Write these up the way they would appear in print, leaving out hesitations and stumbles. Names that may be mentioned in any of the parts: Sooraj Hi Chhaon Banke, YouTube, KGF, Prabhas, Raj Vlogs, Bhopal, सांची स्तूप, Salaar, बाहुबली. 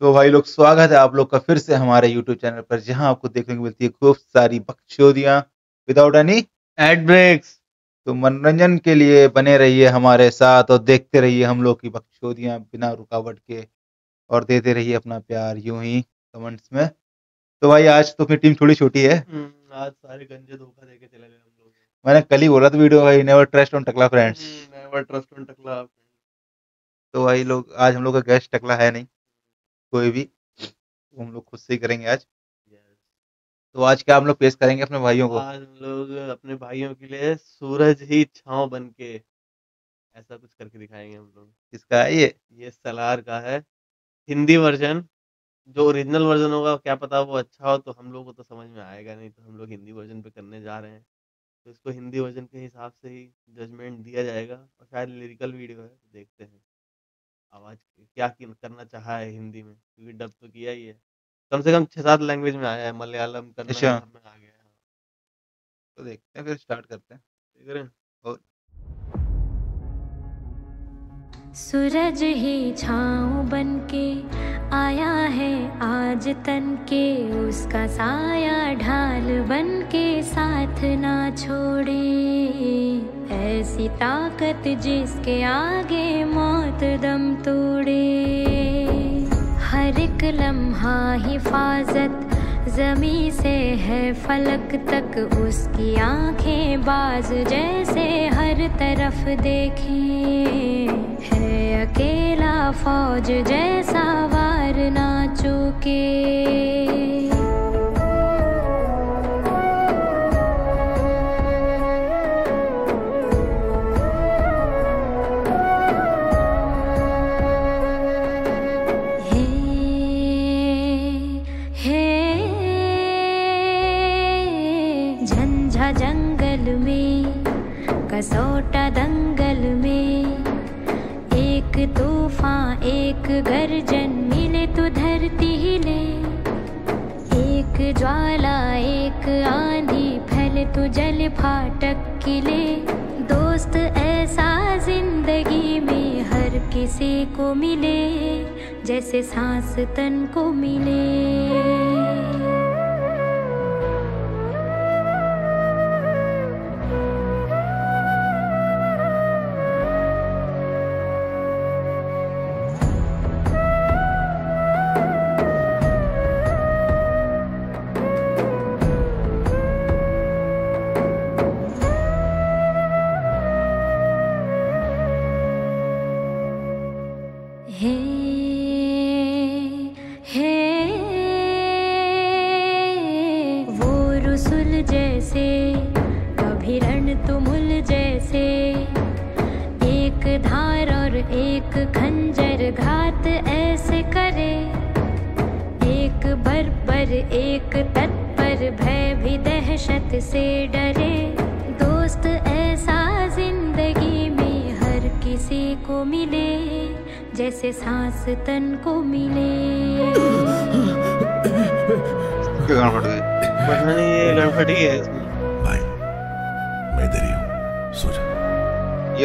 तो भाई लोग स्वागत है आप लोग का फिर से हमारे YouTube चैनल पर, जहां आपको देखने को मिलती है खूब सारी बकचोदियां विदाउट एनी एड ब्रेक्स। तो मनोरंजन के लिए बने रहिए हमारे साथ और देखते रहिए हम लोग की बकचोदियां बिना रुकावट के, और देते रहिए अपना प्यार यूं ही कमेंट्स में। तो भाई आज तो अपनी टीम थोड़ी छोटी है, आज सारे गंजे धोखा देके चले गए हम लोग। मैंने कल ही बोला था वीडियो भाई, नेवर ट्रस्ट ऑन टकला फ्रेंड्स, नेवर ट्रस्ट ऑन टकला। तो भाई लोग आज हम लोग का गेस्ट टकला है नहीं कोई भी, तो हम लोग खुद से ही करेंगे आज। तो आज क्या हम लोग पेश करेंगे अपने भाइयों को, आज हम लोग अपने भाइयों के लिए सूरज ही छांव बनके ऐसा कुछ करके दिखाएंगे हम लोग। किसका है ये सलार का है हिंदी वर्जन, जो ओरिजिनल वर्जन होगा क्या पता वो अच्छा हो, तो हम लोग को तो समझ में आएगा नहीं, तो हम लोग हिंदी वर्जन पे करने जा रहे हैं। तो इसको हिंदी वर्जन के हिसाब से ही जजमेंट दिया जाएगा, और शायद लिरिकल वीडियो है, देखते हैं आवाज क्या करना चाहा है हिंदी में, क्योंकि डब तो किया ही है, कम से कम 6-7 लैंग्वेज में आया है, मलयालम करना में आ गया है। तो देखते हैं फिर स्टार्ट करते हैं, ठीक है। और सूरज ही छाँव बनके आया है आज तन के, उसका साया ढाल बनके साथ ना छोड़े, ऐसी ताकत जिसके आगे मौत दम तोड़े। हर एक लम्हा हिफाजत जमी से है फलक तक, उसकी आंखें बाज जैसे हर तरफ देखें, है अकेला फौज जैसा वार ना चूके। कसौटा दंगल में एक तूफान एक गर्जन मिले तो धरती हिले, एक ज्वाला एक आंधी फैले तो जल फाटक किले। दोस्त ऐसा जिंदगी में हर किसी को मिले, जैसे सांस तन को मिले।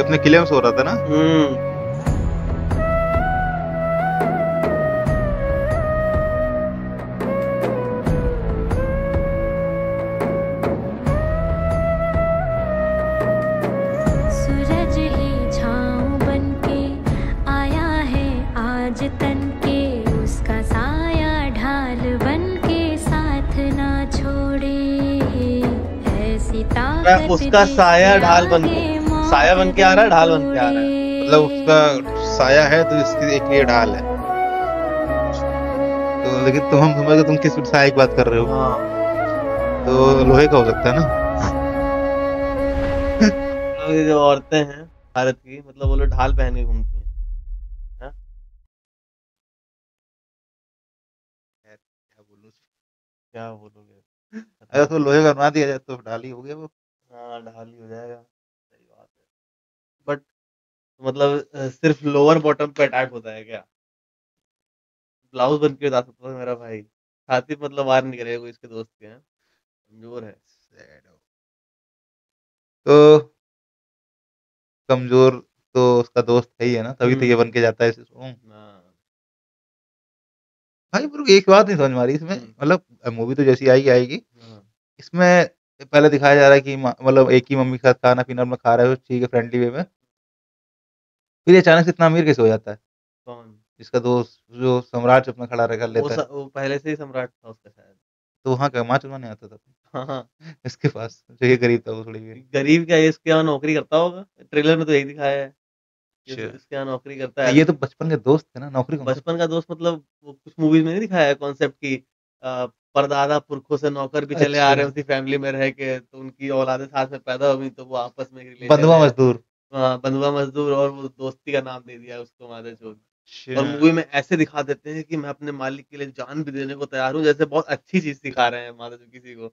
अपने किले में सो रहा था ना। सूरज ही छाँव बनके आया है आज तन के, उसका साया ढाल बनके साथ ना छोड़े, ऐसी ताकत उसका साया ढाल बनके, साया बन के आ रहा है, ढाल बन के आ रहा है, मतलब उसका साया है तो इसकी एक ये ढाल है। तो लेकिन तुम हम समझ गए तुम किस साया की बात कर रहे हो। हाँ। तो लोहे का हो सकता है ना। जो औरतें हैं भारत की, मतलब वो लोग ढाल पहन के घूमती हैं। हाँ? क्या बोलोगे, अगर तो लोहे का बना दिया जाए तो ढाल ही हो गया वो। हाँ ढाल ही हो जाएगा, बट मतलब सिर्फ लोअर बॉटम पे अटैक होता है क्या। ब्लाउज बन के बता सकता है मेरा भाई, छाती मतलब बाहर निकलेगा कोई इसके दोस्त के, हैं कमजोर है। तो कमजोर तो उसका दोस्त है ही है ना, तभी तो ये बन के जाता है। भाई ब्रो एक बात नहीं समझ मारी इसमें, मतलब मूवी तो जैसी आई आएगी, इसमें पहले दिखाया जा रहा है कि मतलब एक ही मम्मी के साथ खाना पीना अपना खा रहे हो ठीक है फ्रेंडली वे में, फिर अचानक से इतना अमीर कैसे हो जाता है? कौन? इसका दोस्त जो सम्राट अपना खड़ा कर लेता है, वो पहले से ही सम्राट था उसका शायद, तो वहाँ कमा चुना नहीं आता था। हाँ इसके पास जो ये गरीब था वो थोड़ी गरीब क्या है, इसके यहाँ नौकरी करता होगा, ट्रेलर में तो यही दिखाया है इसके यहाँ नौकरी करता है। ये तो बचपन के दोस्त है ना, नौकरी बचपन का दोस्त, मतलब कुछ मूवीज में नहीं दिखाया है कॉन्सेप्ट की परदादा पुरखों से नौकर भी चले आ रहे हैं उसी फैमिली में रह के, तो उनकी औलादें साथ में पैदा हुई तो वो आपस में बंधुआ मजदूर और वो दोस्ती का नाम दे दिया उसको मादे चोद। और मूवी में ऐसे दिखा देते हैं कि मैं अपने मालिक के लिए जान भी देने को तैयार हूँ, जैसे बहुत अच्छी चीज दिखा रहे हैं माता जो किसी को।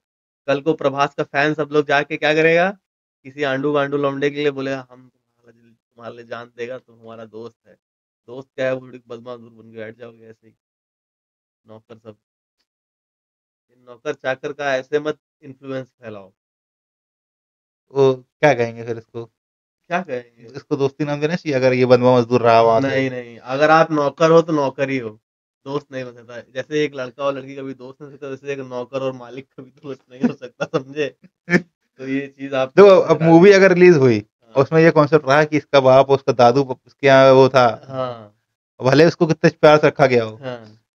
कल को प्रभास का फैन सब लोग जाके क्या करेगा, किसी आंडू गांडू लौंडे के लिए बोलेगा हम तुम्हारे लिए जान देगा, तुम हमारा दोस्त है। दोस्त क्या है, बदमा दूर बन के बैठ जाओगे ऐसे ही। नौकर सब नौकर चाकर का ऐसे मत इन्फ्लुएंस फैलाओ। वो क्या कहेंगे फिर इसको, क्या कहेंगे इसको? दोस्ती नाम देना चाहिए अगर ये बंधुआ मजदूर रहा हुआ। नहीं, अगर आप नौकर हो तो नौकर ही हो, दोस्त नहीं हो सकता। जैसे एक लड़का और लड़की कभी दोस्त नहीं हो सकता, जैसे एक नौकर और मालिक कभी दोस्त नहीं हो सकता, समझे? तो ये चीज आप देखो। अब मूवी अगर रिलीज हुई और उसमें ये कॉन्सेप्ट रहा कि इसका बाप उसका दादू उसके यहाँ वो था, भले उसको कितने प्यार से रखा गया हो,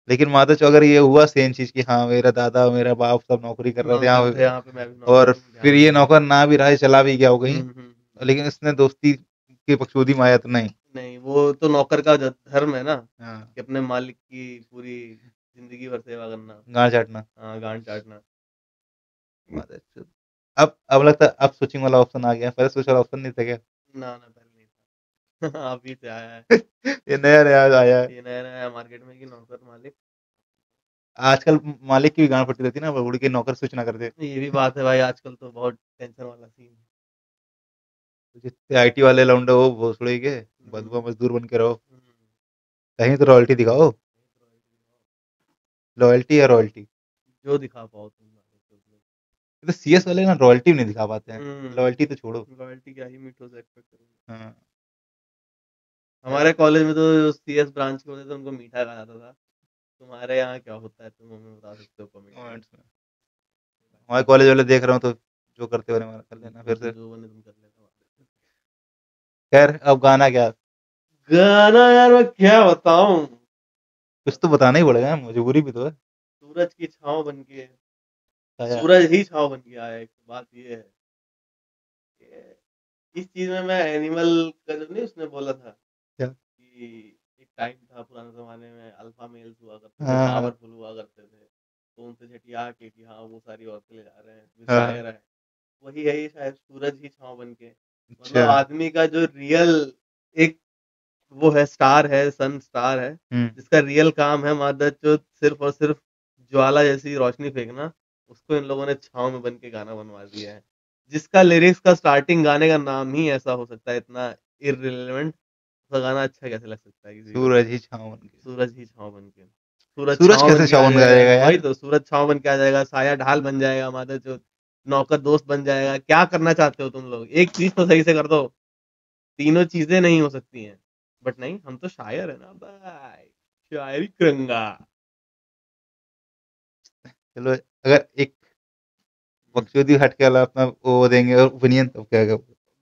लेकिन माता चो अगर ये हुआ सेम चीज की हाँ मेरा दादा मेरा बाप सब नौकरी कर रहे थे यहाँ पे, और फिर ये नौकर ना भी रहा चला भी गया हो कहीं, लेकिन इसने दोस्ती के पक्षोदी माया तो नहीं, वो तो नौकर का धर्म है ना कि अपने मालिक की पूरी जिंदगी भर सेवा करना, गांड चाटना। अब लगता है अब स्विचिंग वाला ऑप्शन आ गया, पहले स्विच वाला ऑप्शन नहीं था क्या? ना पहले नहीं था। अभी से आया है ये नया आया मार्केट में कि नौकर मालिक। आजकल मालिक की भी गांड पट्टी रहती है ना, उड़ के नौकर स्विच ना करते। ये भी बात है भाई, आजकल तो बहुत टेंशन वाला सीन है। जितने आईटी वाले लौंडे हो भोसड़ी के, बदबू मजदूर बन के रहो, कहीं तो रॉयल्टी दिखाओ, लॉयल्टी या रॉयल्टी जो दिखा पाओ तुम। तो सीएस वाले ना रॉयल्टी नहीं दिखा पाते हैं, लॉयल्टी तो छोड़ो, लॉयल्टी क्या ही मीठो से एक्सपेक्ट करोगे। हां हमारे कॉलेज में तो सीएस ब्रांच के होते थे उनको मीठा कहा जाता था, तुम्हारे यहाँ क्या होता है तुम हमें बता सकते हो कमेंट्स में? हमारे कॉलेज वाले देख रहे हो तो जो करते हो हमारा कर लेना फिर से, जो बने तुम कर लेना। खैर अब गाना यार मैं क्या बताऊं, कुछ तो बताना ही पड़ेगा, मजबूरी भी तो है। सूरज की छांव बनके सूरज ही छांव बनके आया। एक बात ये है इस चीज में, मैं एनिमल का जो नहीं उसने बोला था क्या कि एक टाइम था पुराने जमाने में अल्फा मेल्स हुआ करते थे, पावरफुल हुआ करते थे, तो उनसे झटिया के कि हाँ वो सारी औरतें ले जा रहे हैं, वही है ये शायद सूरज ही छांव बनके। मतलब आदमी का जो रियल एक वो है, स्टार है, सन स्टार है, जिसका रियल काम है मादरचोद सिर्फ और सिर्फ ज्वाला जैसी रोशनी फेंकना, उसको इन लोगों ने छांव में बन के गाना बनवा दिया है, जिसका लिरिक्स का स्टार्टिंग गाने का नाम ही ऐसा हो सकता है, इतना इररिलेवेंट। उसका गाना अच्छा कैसे लग सकता है? सूरज ही छांव बन के, सूरज ही छांव बन के, सूरज कैसे छांव बन जाएगा? वही तो, सूरज छांव बन के आ जाएगा, साया ढाल बन जाएगा, मादरचोद नौकर दोस्त बन जाएगा। क्या करना चाहते हो तुम लोग? एक चीज तो सही से कर दो। तीनों चीजें नहीं हो सकती हैं, बट नहीं हम तो शायर है ना भाई, शायरी करूंगा। चलो अगर एक बक्सोदी हटके वाला अपना वो देंगे और ओपिनियन, तब क्या होगा?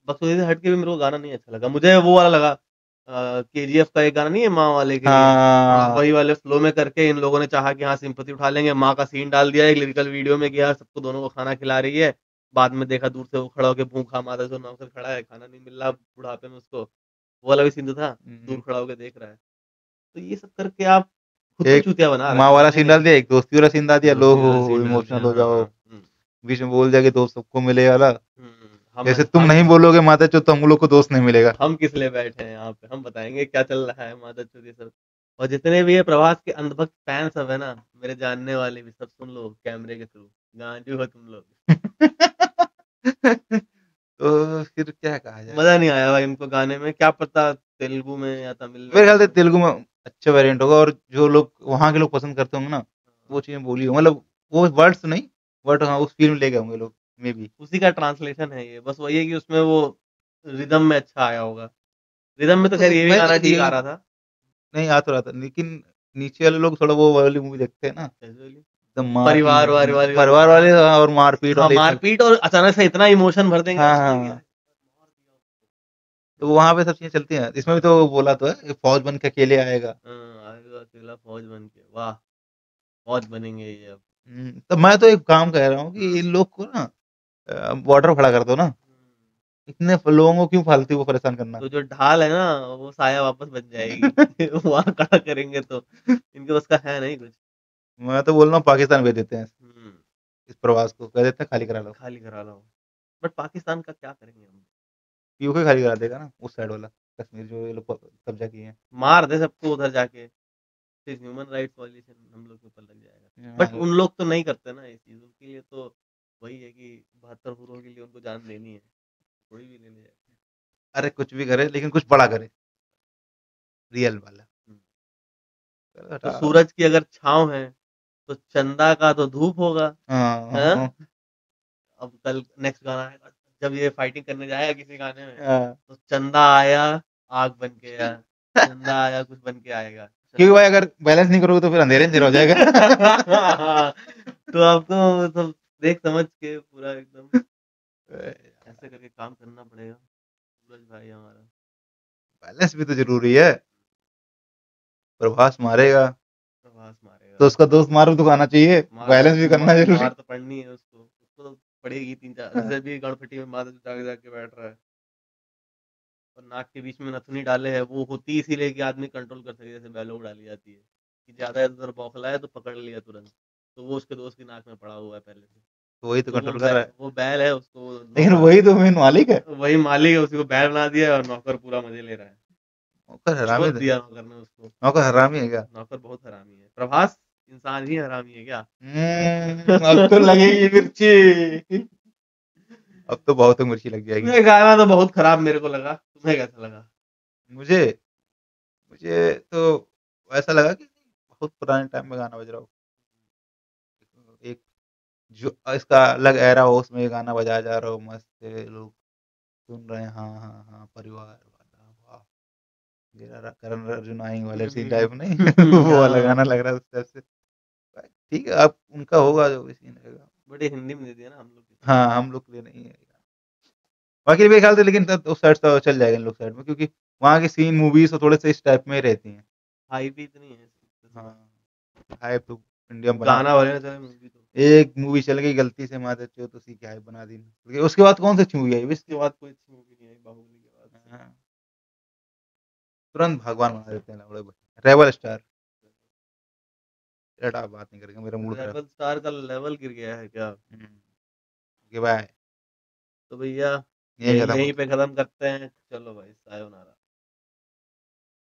बक्सोदी हटके भी मेरे को गाना नहीं अच्छा लगा, मुझे वो वाला लगा केजीएफ का एक गाना नहीं है माँ वाले के, वही वाले फ्लो में करके इन लोगों ने चाहा कि हाँ सिंपैथी उठा लेंगे, माँ का सीन डाल दिया एक लिरिकल वीडियो में कि यार सबको दोनों को खाना खिला रही है, बाद में देखा दूर से वो खड़ा होकर भूखा माता जो नौकर खड़ा है, खाना नहीं मिल रहा बुढ़ापे में उसको, वो वाला भी सीन तो था, दूर खड़ा होकर देख रहा है। तो ये सब करके आप खुद को चूतिया बना, माँ वाला सीन डाल दिया, एक दोस्ती वाला सीन डाल दिया, लोग इमोशनल हो जाओ, बीच में बोल दिया कि दोस्त सबको मिले वाला, जैसे तुम नहीं बोलोगे माता चोद तो हम लोग को दोस्त नहीं मिलेगा। हम किस लिए बैठे हैं यहाँ पे, हम बताएंगे क्या चल रहा है माता चोद ये सब। और जितने भी ये प्रभास के अंधभक्त फैन सब है ना, मेरे जानने वाले भी सब, सुन लो कैमरे के थ्रू, गांडू हो तुम लोग। तो फिर क्या कहा जाए, मजा नहीं आया भाई इनको गाने में। क्या पता तेलुगु में या तमिल, मेरे ख्याल से तेलुगु में अच्छा वेरियंट होगा, और जो लोग वहाँ के लोग पसंद करते होंगे ना वो चीजें बोली, मतलब वो वर्ड्स नहीं बट हाँ उस फील्ड ले गए होंगे लोग, में भी उसी का ट्रांसलेशन है ये। बस वही है कि उसमें वो रिदम में अच्छा आया होगा, रिदम में तो खैर ये भी गाना ठीक आ रहा था, नहीं आ तो रहा था, लेकिन नीचे वाले लोग थोड़ा वो वाली मूवी देखते हैं ना परिवार वाले और मारपीट और अचानक से इतना इमोशन भर देंगे। हाँ, तो वहाँ पे सब चीजें चलती हैं। इसमें भी तो बोला तो है फौज बन के अकेले आएगा, अकेला फौज बन के, वाह फौज बनेंगे ये अब। तो मैं तो एक काम कह रहा हूँ कि इन लोग को ना बॉर्डर खड़ा कर दो ना, इतने लोगों को क्यों फालतू को परेशान करना। तो जो ढाल है ना वो साया वापस बन जाएगी वहाँ खड़ा करेंगे तो इनके बस का है नहीं कुछ। मैं तो बोल रहा हूँ पाकिस्तान भेज देते हैं इस प्रवास को, कह देते हैं खाली करा लो, खाली करा लो। बट पाकिस्तान का क्या करेंगे हम, यूके खाली करा देगा ना उस साइड वाला कश्मीर जो ये लोग कब्जा किए हैं, मार दे सबको उधर जाके, फिर ह्यूमन राइट्स वायलेशन हम लोग के ऊपर लग जाएगा। बट उन लोग तो नहीं करते ना ये चीज़, उनके लिए तो वही है कि 72 हूरों के लिए उनको जान देनी है, कोई भी लेने जाए। अरे कुछ भी करे लेकिन कुछ बड़ा करे, रियल वाला। तो सूरज की अगर छाँव है तो चंदा का तो धूप होगा। अब कल नेक्स्ट गाना है, जब ये फाइटिंग करने जाएगा किसी गाने में तो चंदा आया आग बन के आया, चंदा आया कुछ बन के आएगा, क्योंकि भाई अगर बैलेंस नहीं करोगे तो फिर अंधेरे अंधेरा हो जाएगा। तो आपको तो देख समझ के पूरा एकदम ऐसे करके काम करना पड़ेगा। सूरज भाई हमारा बैलेंस भी तो जरूरी है। प्रभास मारेगा, तो उसका दोस्त मारू तो खाना चाहिए, बैलेंस भी करना जरूरी है। तो पढ़नी है उसको, उसको पड़ेगी 3-4 भी गणपति में माता जाके जाके बैठ रहा है और नाक के बीच में नथुनी डाले है। वो होती इसीलिए कि आदमी कंट्रोल कर सके, जैसे बैलोग डाली जाती है कि ज्यादा इधर बौखला है तो पकड़ लिया तुरंत, तो वो उसके दोस्त की नाक में पड़ा हुआ है पहले से, तो वही तो कंट्रोल कर रहा है। वो बैल है उसको, लेकिन वही तो मेन मालिक है, वही मालिक है, उसको बैल बना दिया और नौकर पूरा मजे ले रहा है। नौकर हरामी दिया नौकर ने उसको, नौकर हरामी है क्या? नौकर बहुत हरामी है। प्रभास इंसान ही हरामी है क्या? अब तो लगेगी मिर्ची, अब तो बहुत मिर्ची लग जाएगी। गाना तो बहुत खराब मेरे को लगा, तुम्हें कैसा लगा? मुझे तो ऐसा लगा कि बहुत पुराने टाइम में गाना बज रहा हो, एक जो इसका अलग एरा हो उसमें गाना बजाया जा रहा हो, मस्त लोग सुन रहे हैं। हाँ हाँ हाँ, परिवार करण अर्जुन आएंगे वाले सी टाइप नहीं वो वाला गाना लग रहा है उस टाइप से। ठीक है, अब उनका होगा जो भी सीन रहेगा। बड़े हिंदी में दे दिया ना हम लोग, हाँ हम लोग के लिए नहीं है बाकी मेरे ख्याल से, लेकिन उस साइड से चल जाएगा इन लोग साइड में, क्योंकि वहाँ के सीन मूवीज थोड़े से इस टाइप में रहती हैं। हाइप भी इतनी है, हाँ हाइप तो इंडिया में गाना वाले मूवी, तो एक मूवी चल गई गलती से माता चो तो उसी की हाइप बना दी। उसके बाद कौन सी अच्छी मूवी आई? इसके बाद कोई अच्छी मूवी नहीं आई बाहुबली के बाद। हाँ तुरंत भगवान बना देते हैं रेबल स्टार। आप बात नहीं करेंगे, मेरा मूड रेबल स्टार का लेवल गिर गया है क्या? तो भैया यहीं पे खत्म करते हैं, चलो भाई सायोनारा।